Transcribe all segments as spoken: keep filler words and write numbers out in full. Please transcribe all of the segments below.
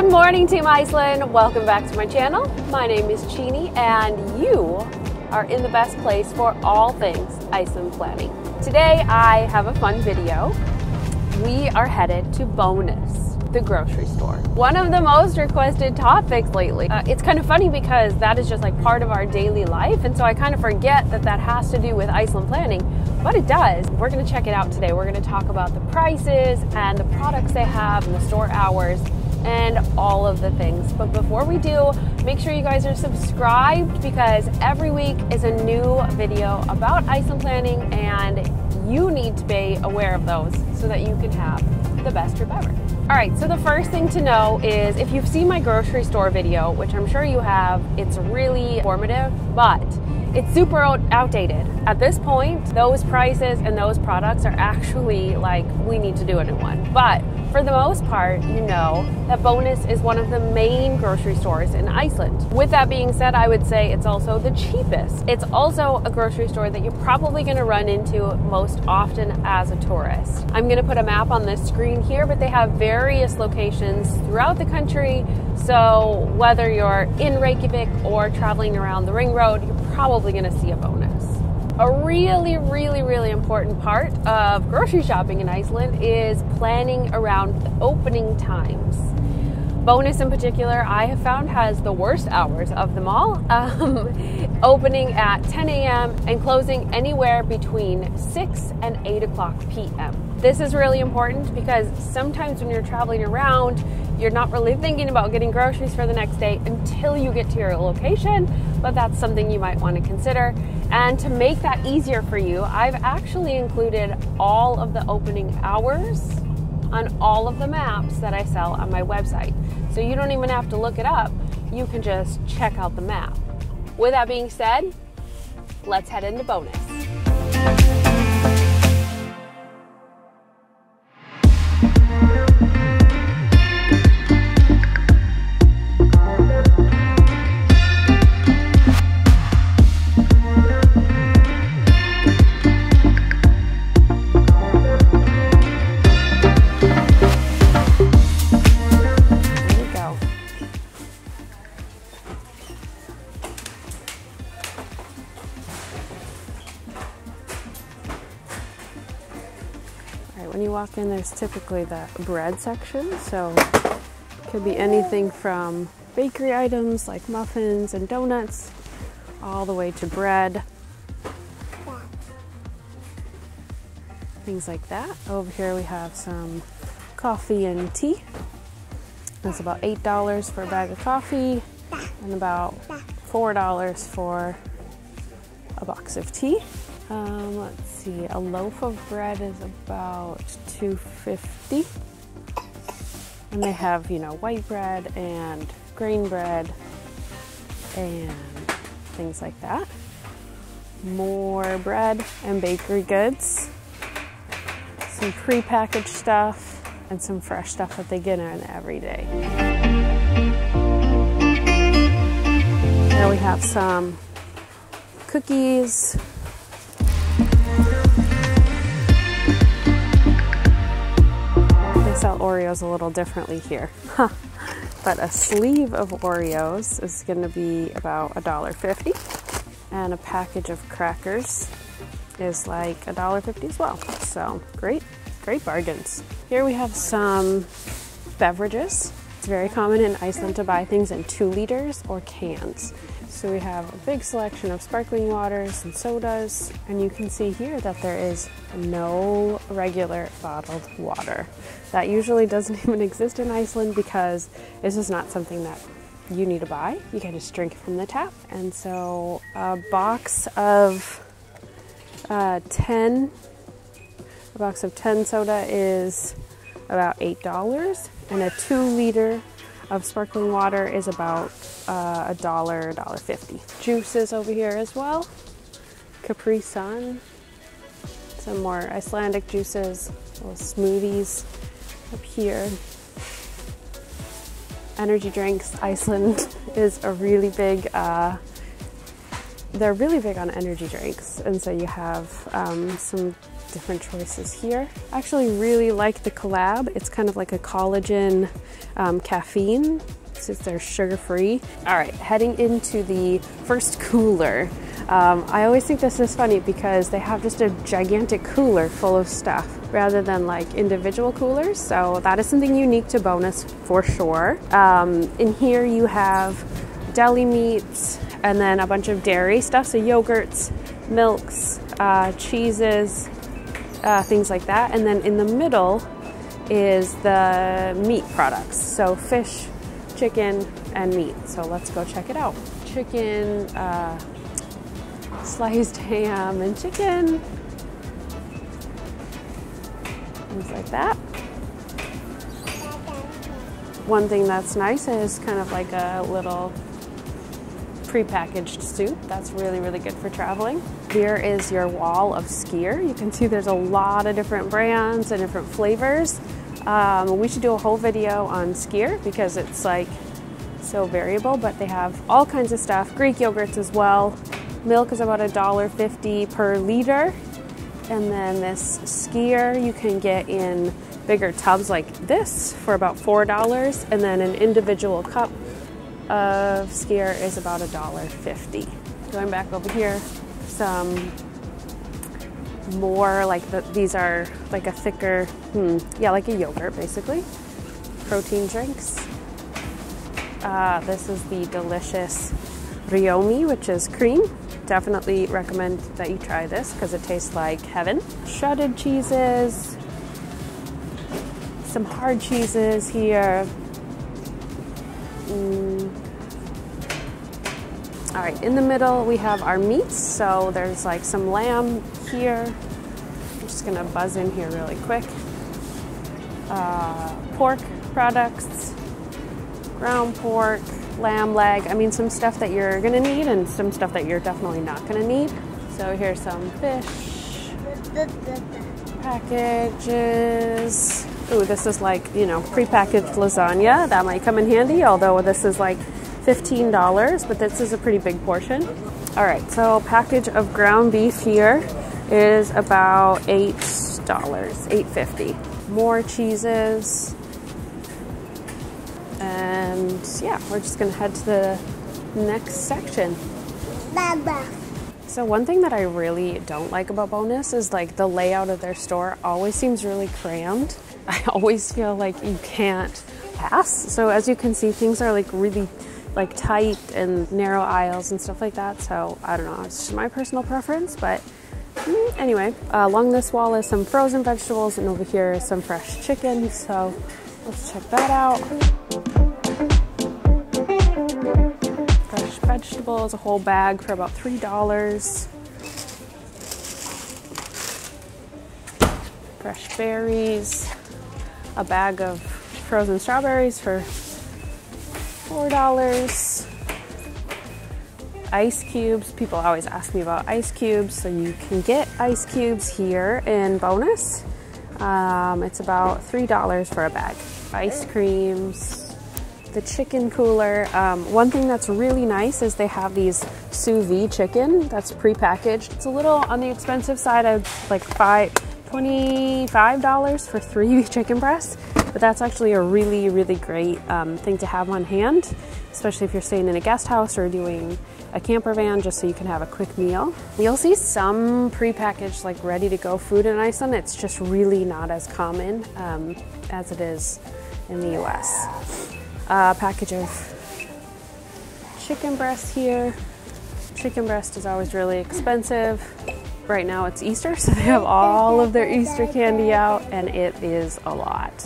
Good morning, Team Iceland. Welcome back to my channel. My name is Chini, and you are in the best place for all things Iceland planning. Today, I have a fun video. We are headed to Bonus, the grocery store. One of the most requested topics lately. Uh, it's kind of funny because that is just like part of our daily life, and so I kind of forget that that has to do with Iceland planning, but it does. We're gonna check it out today. We're gonna talk about the prices and the products they have and the store hours and all of the things. But before we do, make sure you guys are subscribed because every week is a new video about Iceland planning, and you need to be aware of those so that you can have the best trip ever. All right, so the first thing to know is if you've seen my grocery store video, which I'm sure you have, it's really informative, but it's super outdated. At this point, those prices and those products are actually like, we need to do a new one. But for the most part, you know that Bonus is one of the main grocery stores in Iceland. With that being said, I would say it's also the cheapest. It's also a grocery store that you're probably gonna run into most often as a tourist. I'm gonna put a map on this screen here, but they have various locations throughout the country. So whether you're in Reykjavik or traveling around the Ring Road, you're probably gonna see a Bonus. A really, really, really important part of grocery shopping in Iceland is planning around the opening times. Bonus in particular, I have found, has the worst hours of them all, um, opening at ten A M and closing anywhere between six and eight o'clock P M This is really important because sometimes when you're traveling around, you're not really thinking about getting groceries for the next day until you get to your location, but that's something you might want to consider. And to make that easier for you, I've actually included all of the opening hours on all of the maps that I sell on my website. So you don't even have to look it up. You can just check out the map. With that being said, let's head into Bonus. When you walk in, there's typically the bread section, so it could be anything from bakery items like muffins and donuts all the way to bread, things like that. Over here we have some coffee and tea. That's about eight dollars for a bag of coffee and about four dollars for a box of tea. Um, let's see, a loaf of bread is about two fifty, and they have, you know, white bread and grain bread and things like that. More bread and bakery goods, some prepackaged stuff, and some fresh stuff that they get in every day. There we have some cookies. Sell Oreos a little differently here, huh. But a sleeve of Oreos is going to be about a dollar fifty, and a package of crackers is like a dollar fifty as well. So great, great bargains. Here we have some beverages. It's very common in Iceland to buy things in two liters or cans. So we have a big selection of sparkling waters and sodas, and you can see here that there is no regular bottled water. That usually doesn't even exist in Iceland because this is not something that you need to buy. You can just drink from the tap. And so a box of uh, ten, a box of ten soda is about eight dollars, and a two liter of sparkling water is about uh, a dollar, a dollar fifty. Juices over here as well. Capri Sun, some more Icelandic juices, little smoothies up here. Energy drinks. Iceland is a really big, uh, they're really big on energy drinks. And so you have um, some different choices here. I actually really like the collab. It's kind of like a collagen um, caffeine, since they're sugar-free. All right, heading into the first cooler. Um, I always think this is funny because they have just a gigantic cooler full of stuff rather than like individual coolers. So that is something unique to Bonus for sure. Um, in here you have deli meats and then a bunch of dairy stuff. So yogurts, milks, uh, cheeses, uh, things like that. And then in the middle is the meat products. So fish, chicken and meat. So let's go check it out. Chicken, uh, sliced ham and chicken. Things like that. One thing that's nice is kind of like a little prepackaged soup. That's really, really good for traveling. Here is your wall of Skyr. You can see there's a lot of different brands and different flavors. Um, we should do a whole video on Skyr because it's like so variable, but they have all kinds of stuff. Greek yogurts as well. Milk is about a dollar fifty per liter. And then this Skyr you can get in bigger tubs like this for about four dollars. And then an individual cup of Skyr is about a dollar fifty. Going back over here, some more like the, these are like a thicker, hmm, yeah, like a yogurt basically. Protein drinks. Uh, this is the delicious Rjómi, which is cream. Definitely recommend that you try this because it tastes like heaven. Shredded cheeses, some hard cheeses here. Mm. All right, in the middle we have our meats. So there's like some lamb here. I'm just gonna buzz in here really quick. Uh, pork products, ground pork, lamb leg. I mean, some stuff that you're gonna need and some stuff that you're definitely not gonna need. So here's some fish packages. Ooh, this is like, you know, prepackaged lasagna. That might come in handy, although this is like fifteen dollars, but this is a pretty big portion. All right, so a package of ground beef here is about eight dollars, eight fifty. More cheeses. And yeah, we're just gonna head to the next section. Baba. So one thing that I really don't like about Bonus is like the layout of their store always seems really crammed. I always feel like you can't pass. So as you can see, things are like really like tight and narrow aisles and stuff like that. So I don't know, it's just my personal preference, but anyway. Uh, along this wall is some frozen vegetables and over here is some fresh chicken. So let's check that out. Vegetables, a whole bag for about three dollars. Fresh berries, a bag of frozen strawberries for four dollars. Ice cubes, people always ask me about ice cubes, so you can get ice cubes here in Bonus. Um, it's about three dollars for a bag. Ice creams. The chicken cooler. Um, one thing that's really nice is they have these sous vide chicken that's prepackaged. It's a little on the expensive side of like five, twenty-five dollars for three chicken breasts, but that's actually a really, really great um, thing to have on hand, especially if you're staying in a guest house or doing a camper van, just so you can have a quick meal. You'll see some prepackaged like ready to go food in Iceland. It's just really not as common um, as it is in the U S. A uh, package of chicken breast here. Chicken breast is always really expensive. Right now it's Easter, so they have all of their Easter candy out, and it is a lot,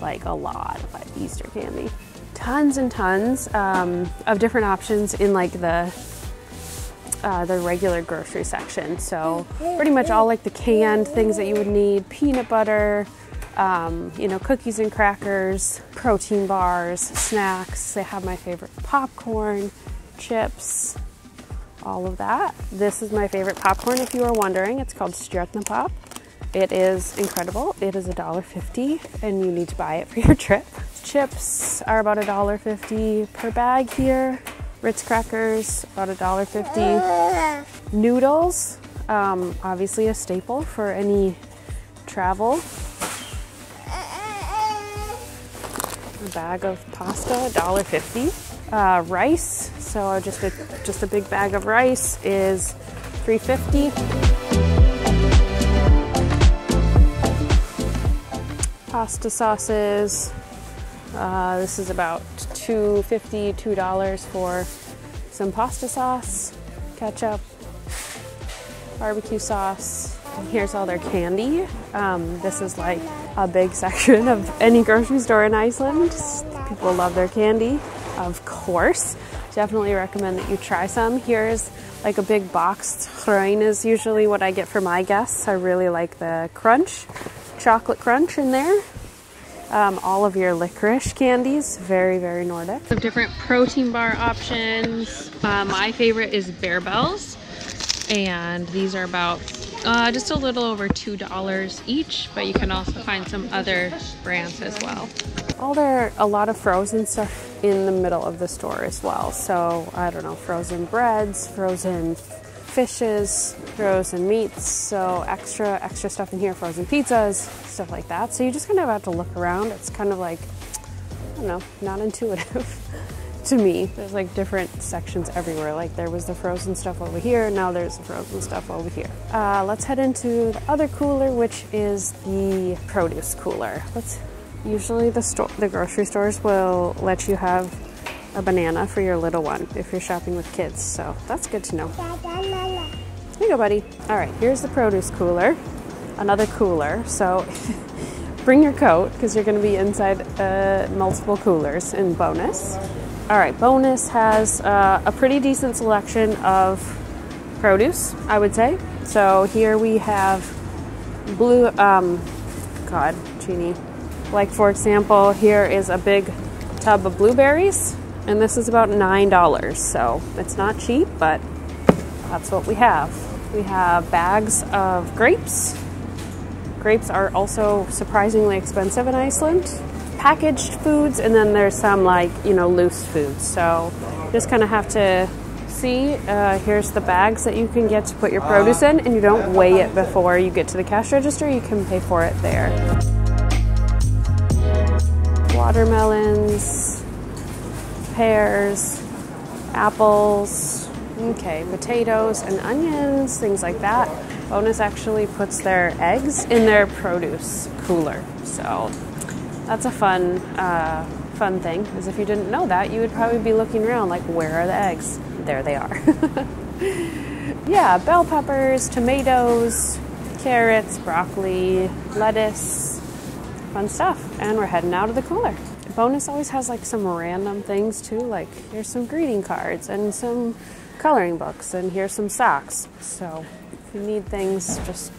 like a lot of Easter candy. Tons and tons um, of different options in like the uh, the regular grocery section. So pretty much all like the canned things that you would need, peanut butter, Um, you know, cookies and crackers, protein bars, snacks. They have my favorite popcorn, chips, all of that. This is my favorite popcorn, if you were wondering. It's called Stretna Pop. It is incredible. It is a dollar fifty, and you need to buy it for your trip. Chips are about a dollar fifty per bag here. Ritz crackers, about a dollar fifty. Noodles Um, obviously a staple for any travel. A bag of pasta, a dollar fifty. Uh, rice, so just a, just a big bag of rice is three fifty. Pasta sauces, uh, this is about two fifty, two dollars for some pasta sauce, ketchup, barbecue sauce. And here's all their candy. Um, this is like a big section of any grocery store in Iceland. People love their candy, of course. Definitely recommend that you try some. Here's like a big box. Hring is usually what I get for my guests. I really like the crunch, chocolate crunch in there. Um, all of your licorice candies, very, very Nordic. Some different protein bar options. Uh, my favorite is Bear Bells. And these are about uh, just a little over two dollars each, but you can also find some other brands as well. All there are a lot of frozen stuff in the middle of the store as well. So I don't know, frozen breads, frozen fishes, frozen meats, so extra, extra stuff in here, frozen pizzas, stuff like that. So you just kind of have to look around. It's kind of like, I don't know, not intuitive. To me, there's like different sections everywhere. Like there was the frozen stuff over here, now there's the frozen stuff over here. Uh, let's head into the other cooler, which is the produce cooler. Let's, usually the store, the grocery stores will let you have a banana for your little one if you're shopping with kids, so that's good to know. Here you go, buddy. All right, here's the produce cooler, another cooler. So bring your coat because you're going to be inside uh, multiple coolers in Bonus. All right, Bonus has uh, a pretty decent selection of produce, I would say. So here we have blue, um, God, Genie. Like for example, here is a big tub of blueberries, and this is about nine dollars. So it's not cheap, but that's what we have. We have bags of grapes. Grapes are also surprisingly expensive in Iceland. Packaged foods, and then there's some like, you know, loose foods, so just kind of have to see. Uh, here's the bags that you can get to put your produce in, and you don't weigh it before you get to the cash register. You can pay for it there. Watermelons, pears, apples, okay, potatoes and onions, things like that. Bonus actually puts their eggs in their produce cooler, so that's a fun, uh, fun thing, because if you didn't know that, you would probably be looking around like, where are the eggs? There they are. Yeah, bell peppers, tomatoes, carrots, broccoli, lettuce, fun stuff. And we're heading out of the cooler. Bonus always has like some random things too, like here's some greeting cards and some coloring books, and here's some socks. So if you need things, just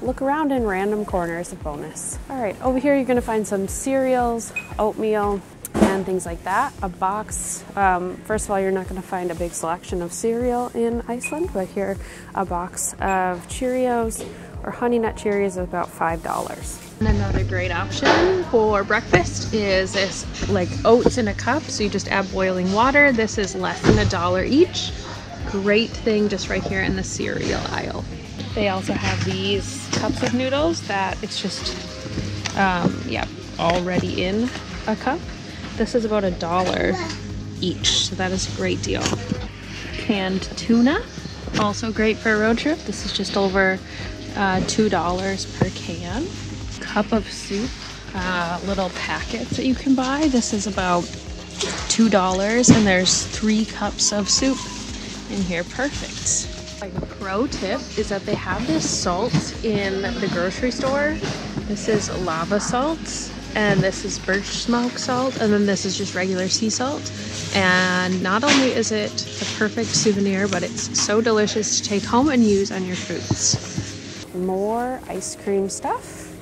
look around in random corners of Bonus. All right, over here you're gonna find some cereals, oatmeal, and things like that. A box, um, first of all, you're not gonna find a big selection of cereal in Iceland, but here a box of Cheerios or Honey Nut Cheerios is about five dollars. And another great option for breakfast is this like oats in a cup, so you just add boiling water. This is less than a dollar each. Great thing just right here in the cereal aisle. They also have these cups of noodles that it's just, um, yeah, already in a cup. This is about a dollar each, so that is a great deal. Canned tuna, also great for a road trip. This is just over uh, two dollars per can. Cup of soup, uh, little packets that you can buy. This is about two dollars, and there's three cups of soup in here, perfect. Like a pro tip is that they have this salt in the grocery store. This is lava salt, and this is birch smoke salt, and then this is just regular sea salt. And not only is it the perfect souvenir, but it's so delicious to take home and use on your fruits. More ice cream stuff,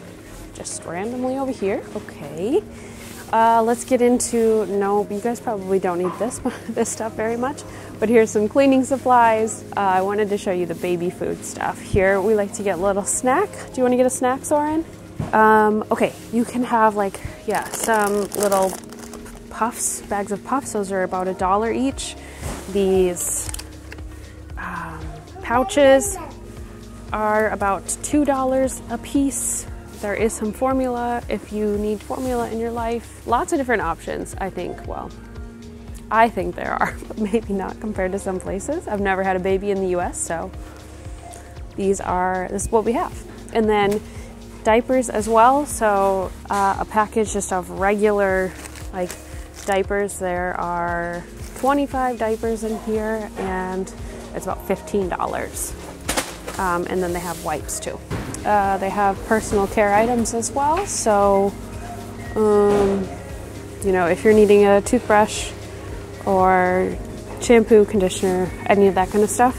just randomly over here. Okay, uh, let's get into, no, you guys probably don't need this, this stuff very much. But here's some cleaning supplies. Uh, I wanted to show you the baby food stuff. Here we like to get a little snack. Do you want to get a snack, Soren? Um, okay, you can have like, yeah, some little puffs, bags of puffs. Those are about a dollar each. These um, pouches, are about two dollars a piece. There is some formula if you need formula in your life. Lots of different options, I think. Well, I think there are, but maybe not compared to some places. I've never had a baby in the U S, so these are, this is what we have. And then diapers as well, so uh, a package just of regular like diapers. There are twenty-five diapers in here, and it's about fifteen dollars. Um, and then they have wipes too. Uh, they have personal care items as well, so um, you know, if you're needing a toothbrush or shampoo, conditioner, any of that kind of stuff,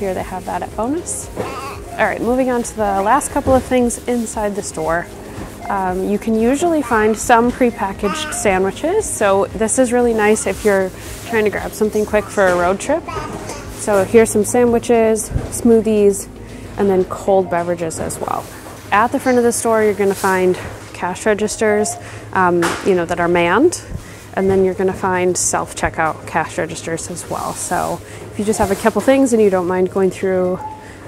here they have that at Bonus. All right, moving on to the last couple of things inside the store. Um, you can usually find some prepackaged sandwiches, so this is really nice if you're trying to grab something quick for a road trip. So here's some sandwiches, smoothies, and then cold beverages as well. At the front of the store, you're gonna find cash registers, um, you know, that are manned, and then you're gonna find self-checkout cash registers as well. So if you just have a couple things and you don't mind going through,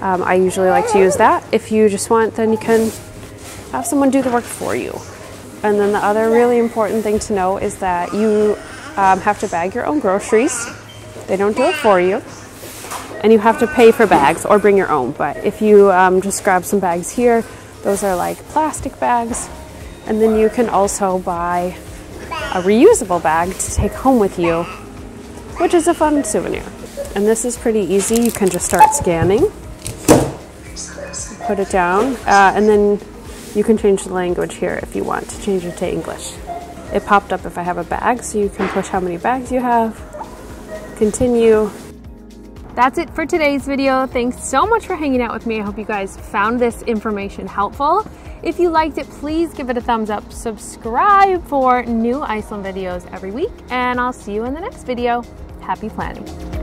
um, I usually like to use that. If you just want, then you can have someone do the work for you. And then the other really important thing to know is that you um, have to bag your own groceries. They don't do it for you. And you have to pay for bags or bring your own. But if you um, just grab some bags here, those are like plastic bags. And then you can also buy a reusable bag to take home with you, which is a fun souvenir. And this is pretty easy. You can just start scanning, put it down, uh, and then you can change the language here if you want to change it to English. It popped up if I have a bag, so you can push how many bags you have, continue. That's it for today's video. Thanks so much for hanging out with me. I hope you guys found this information helpful. If you liked it, please give it a thumbs up. Subscribe for new Iceland videos every week, and I'll see you in the next video. Happy planning.